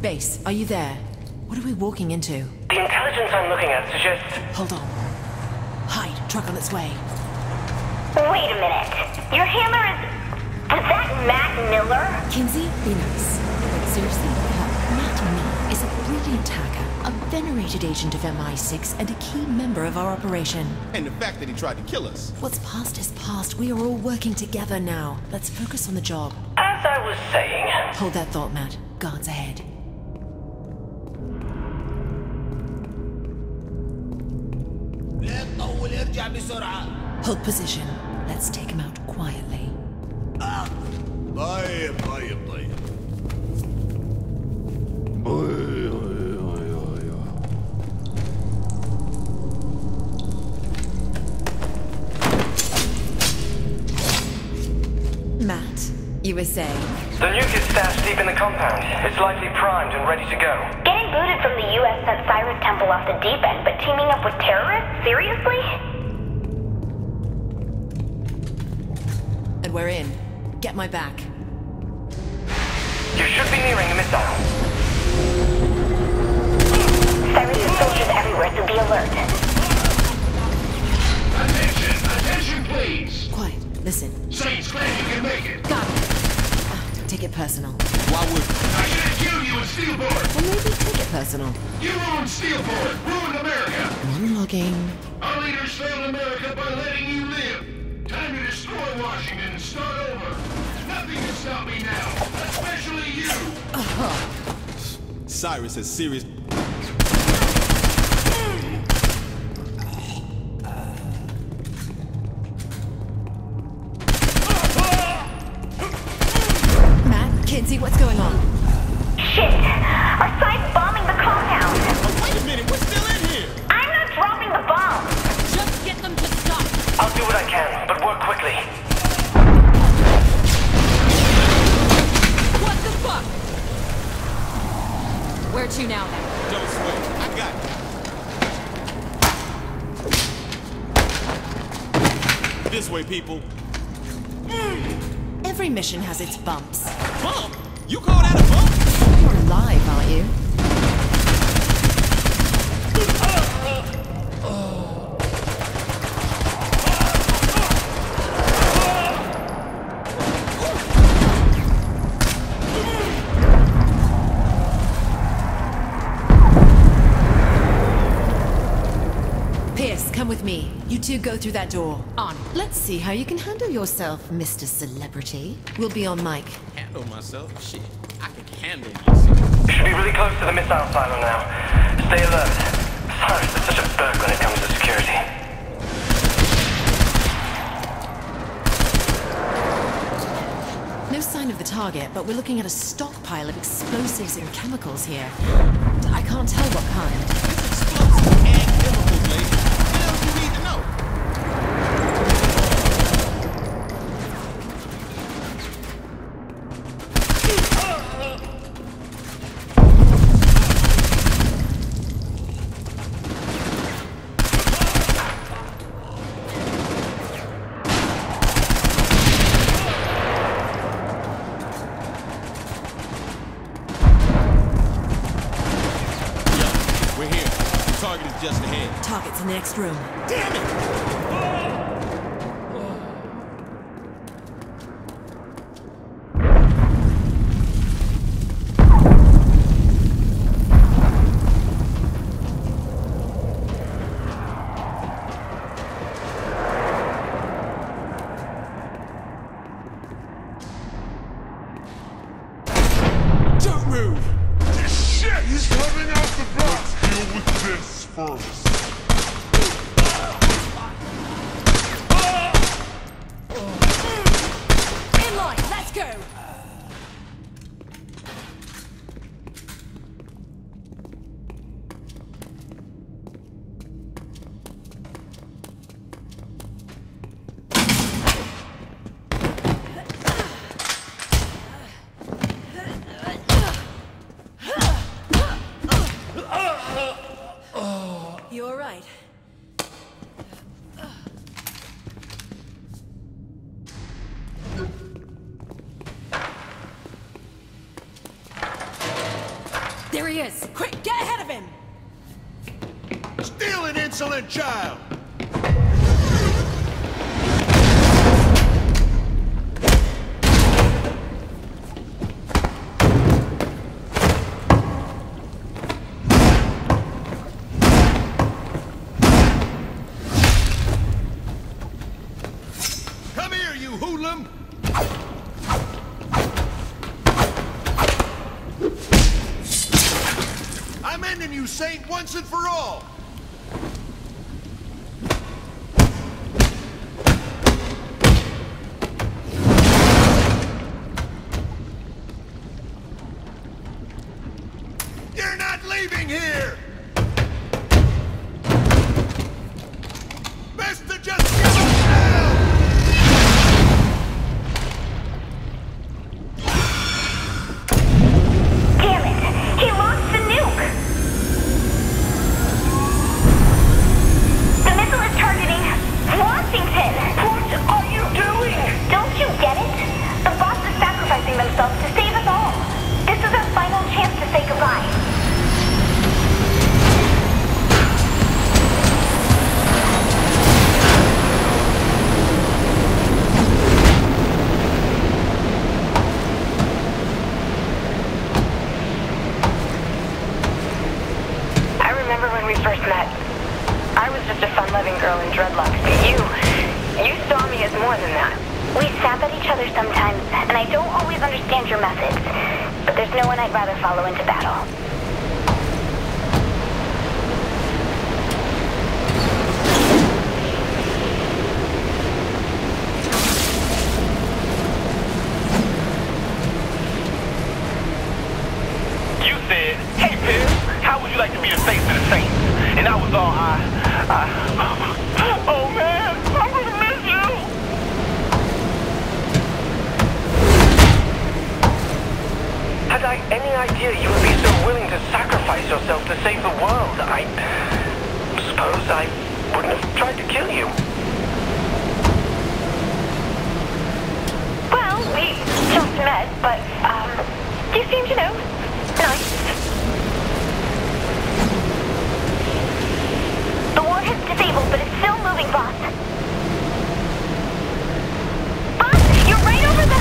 Base, are you there? What are we walking into? The intelligence I'm looking at suggests... Hold on. Hide. Truck on its way. Wait a minute. Your hammer is... Is that Matt Miller? Kinsey, be nice. But seriously, Matt Miller is a brilliant hacker, a venerated agent of MI6, and a key member of our operation. And the fact that he tried to kill us. What's past is past. We are all working together now. Let's focus on the job. As I was saying... Hold that thought, Matt. Guards ahead. Hold position. Let's take him out quietly. Matt, you were saying? The nuke is stashed deep in the compound. It's likely primed and ready to go. Getting booted from the U.S. sent Cyrus Temple off the deep end, but teaming up with terrorists? Seriously? And we're in. Get my back. You should be nearing a missile. Cyrus' soldiers everywhere, so be alert. Attention! Attention, please! Quiet. Listen. Saints glad you can make it. Got it. Take it personal. Why would... I should have killed you in Steelport! Well, maybe take it personal. You ruined Steelport! Ruined America! Unlogging. Our leaders failed America by letting you live. Time to destroy Washington and start over. Nothing can stop me now, especially you! Cyrus has serious... Kinsey, what's going on? Shit! Our side's bombing the compound! Oh, wait a minute, we're still in here! I'm not dropping the bomb! Just get them to stop! I'll do what I can, but work quickly. What the fuck? Where to now, then? Don't sweat. I got it. This way, people. Every mission has its bumps. Bump? You call that a bump? You're alive, aren't you? Pierce, come with me. You two go through that door. On. Let's see how you can handle yourself, Mr. Celebrity. We'll be on mic. Handle myself? Shit, I can handle myself. You should be really close to the missile silo now. Stay alert. Cyrus is such a berg when it comes to security. No sign of the target, but we're looking at a stockpile of explosives and chemicals here. I can't tell what kind. It's explosive and chemicals, lady. Just ahead. Target's in the next room. Damn it! Don't move! This shit is coming out the block! Let's deal with this! First. In line, let's go. Here he is. Quick, get ahead of him! Still an insolent child! Saint once and for all! You're not leaving here! Best to just give up now! Damn it! He lost the nuke! Washington! What are you doing? Don't you get it? The boss is sacrificing themselves to save us all. This is our final chance to say goodbye. I remember when we first met. I was just a fun-loving girl in dreadlocks. You saw me as more than that. We sap at each other sometimes, and I don't always understand your methods. But there's no one I'd rather follow into battle. You said, hey, Pips, how would you like to be the face of the Saints? And I was all, oh, man, I'm gonna miss you! Had I any idea you would be so willing to sacrifice yourself to save the world, I suppose I wouldn't have tried to kill you. Well, we just met, but, you seem to know. Nice. It's disabled, but it's still moving, boss. Boss, you're right over the...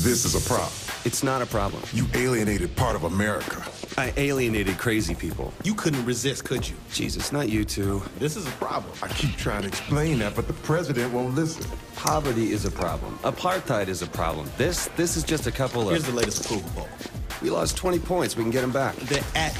This is a prop. It's not a problem. You alienated part of America. I alienated crazy people. You couldn't resist, could you? Jesus, not you two. This is a problem. I keep trying to explain that, but the president won't listen. Poverty is a problem. Apartheid is a problem. This is just a couple of... Here's the latest approval poll. We lost 20 points. We can get them back. They're at